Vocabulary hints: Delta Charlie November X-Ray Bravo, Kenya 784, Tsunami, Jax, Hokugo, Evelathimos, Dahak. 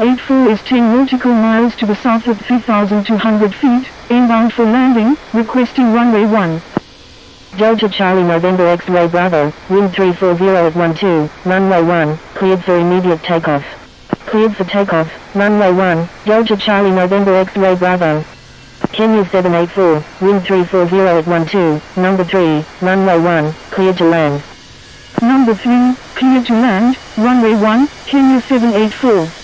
784 is 10 nautical miles to the south at 3,200 feet, inbound for landing, requesting runway 1. Delta Charlie November X-Ray Bravo, wind 340 at 12, runway 1, cleared for immediate takeoff. Cleared for takeoff, runway 1, Delta Charlie November X-Ray Bravo. Kenya 784, wind 340 at 12, number 3, runway 1, cleared to land. Number 3, cleared to land, runway 1, Kenya 784.